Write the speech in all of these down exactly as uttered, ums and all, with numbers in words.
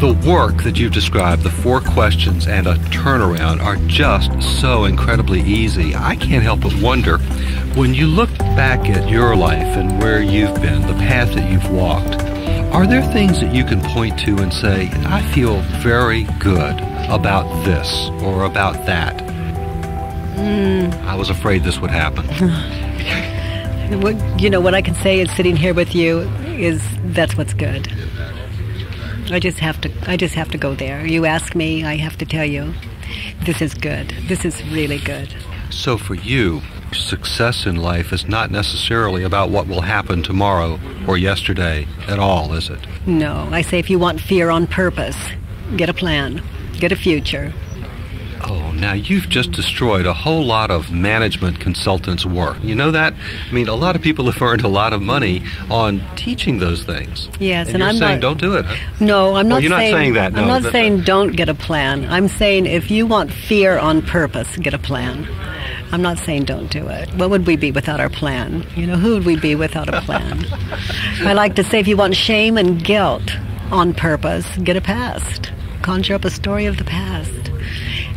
The work that you've described, the four questions and a turnaround, are just so incredibly easy. I can't help but wonder, when you look back at your life and where you've been, the path that you've walked, are there things that you can point to and say, I feel very good about this or about that? Mm. I was afraid this would happen. What, you know, what I can say is sitting here with you is that's what's good. I just have to, I just have to go there. You ask me, I have to tell you, this is good. This is really good. So for you, success in life is not necessarily about what will happen tomorrow or yesterday at all, is it? No. I say if you want fear on purpose, get a plan, get a future. Oh, now you've just destroyed a whole lot of management consultants' work. You know that? I mean, a lot of people have earned a lot of money on teaching those things. Yes, and, and you're I'm saying not, don't do it. Huh? No, I'm not. Well, you're saying, not saying that. No, I'm not but, saying don't get a plan. I'm saying if you want fear on purpose, get a plan. I'm not saying don't do it. What would we be without our plan? You know, who would we be without a plan? I like to say if you want shame and guilt on purpose, get a past. Conjure up a story of the past.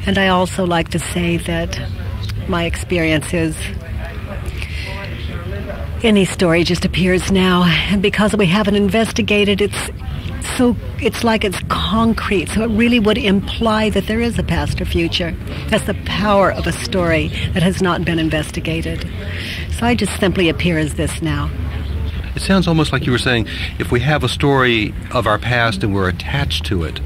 And I also like to say that my experience is any story just appears now, and because we haven't investigated, it's so it's like it's concrete, so it really would imply that there is a past or future. That's the power of a story that has not been investigated. So I just simply appear as this now. It sounds almost like you were saying if we have a story of our past and we're attached to it,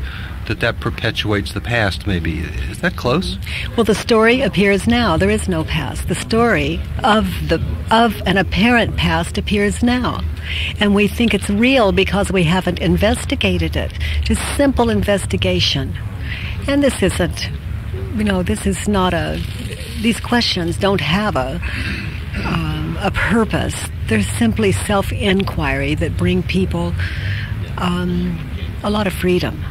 that that perpetuates the past, maybe. Is that close? Well, the story appears now. There is no past. The story of the of an apparent past appears now. And we think it's real because we haven't investigated it. Just simple investigation. And this isn't, you know, this is not a, these questions don't have a, um, a purpose. They're simply self-inquiry that bring people um, a lot of freedom.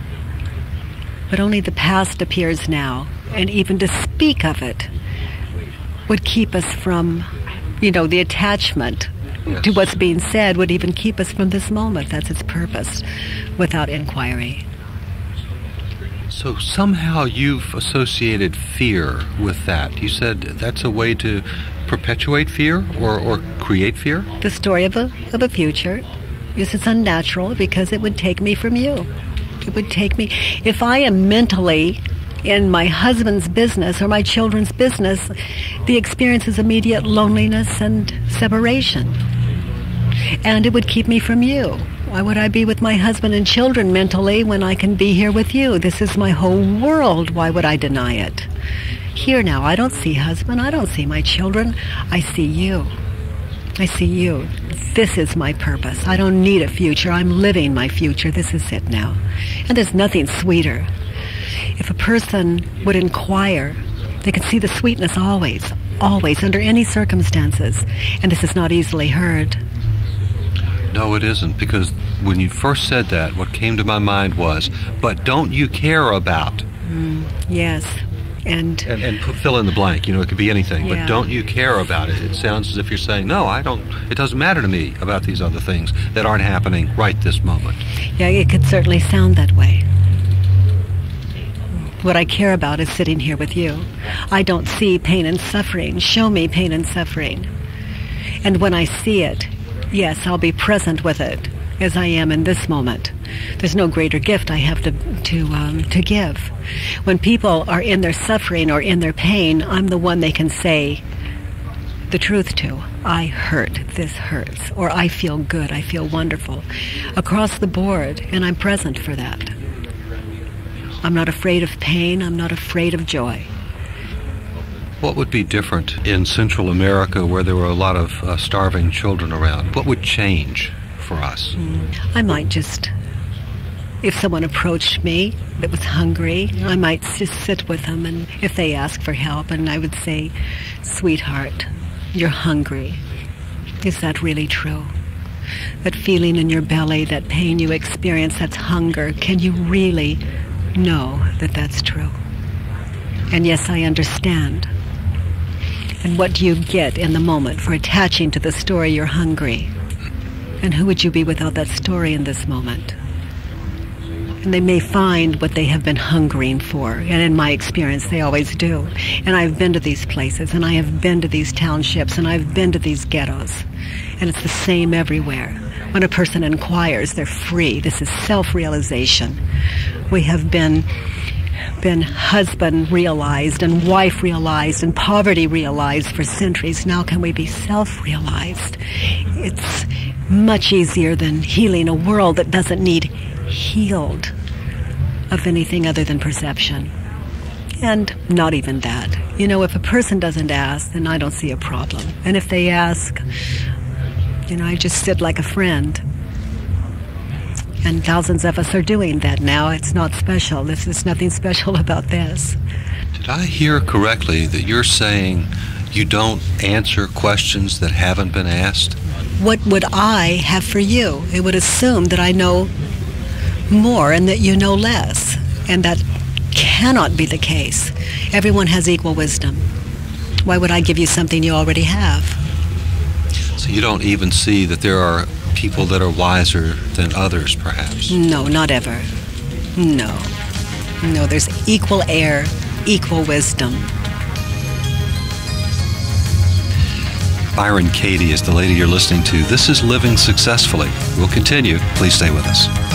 But only the past appears now, and even to speak of it would keep us from, you know, the attachment yes. to what's being said would even keep us from this moment. That's its purpose, without inquiry. So somehow you've associated fear with that. You said that's a way to perpetuate fear or, or create fear? The story of a, of a future. Yes, it's unnatural because it would take me from you. It would take me, if I am mentally in my husband's business or my children's business, the experience is immediate loneliness and separation. And it would keep me from you. Why would I be with my husband and children mentally when I can be here with you? This is my whole world. Why would I deny it? Here now, I don't see husband. I don't see my children. I see you. I see you. This is my purpose. I don't need a future. I'm living my future. This is it now. And there's nothing sweeter. If a person would inquire, they could see the sweetness always, always, under any circumstances. And this is not easily heard. No, it isn't, because when you first said that, what came to my mind was, but don't you care about? Mm, yes. And, and and fill in the blank. You know, it could be anything. Yeah. But don't you care about it? It sounds as if you're saying, no, I don't. It doesn't matter to me about these other things that aren't happening right this moment. Yeah, it could certainly sound that way. What I care about is sitting here with you. I don't see pain and suffering. Show me pain and suffering. And when I see it, yes, I'll be present with it as I am in this moment. There's no greater gift I have to to um, to give. When people are in their suffering or in their pain, I'm the one they can say the truth to. I hurt, this hurts, or I feel good, I feel wonderful. Across the board, and I'm present for that. I'm not afraid of pain, I'm not afraid of joy. What would be different in Central America where there were a lot of uh, starving children around? What would change for us? Mm. I might just... If someone approached me that was hungry, I might just sit with them, and if they ask for help, and I would say, sweetheart, you're hungry. Is that really true? That feeling in your belly, that pain you experience, that's hunger. Can you really know that that's true? And yes, I understand. And what do you get in the moment for attaching to the story you're hungry? And who would you be without that story in this moment? and they may find what they have been hungering for. And in my experience, they always do. And I've been to these places, and I have been to these townships, and I've been to these ghettos. And it's the same everywhere. When a person inquires, they're free. This is self-realization. We have been, been husband realized and wife realized and poverty realized for centuries. Now can we be self-realized? It's much easier than healing a world that doesn't need healed of anything other than perception. And not even that. You know, if a person doesn't ask, then I don't see a problem. And if they ask, you know, I just sit like a friend. And thousands of us are doing that now. It's not special. This is nothing special about this. Did I hear correctly that you're saying you don't answer questions that haven't been asked? What would I have for you? It would assume that I know more and that you know less. And that cannot be the case. Everyone has equal wisdom. Why would I give you something you already have? So you don't even see that there are people that are wiser than others, perhaps? No, not ever. No. No, there's equal air, equal wisdom. Byron Katie is the lady you're listening to. This is Living Successfully. We'll continue. Please stay with us.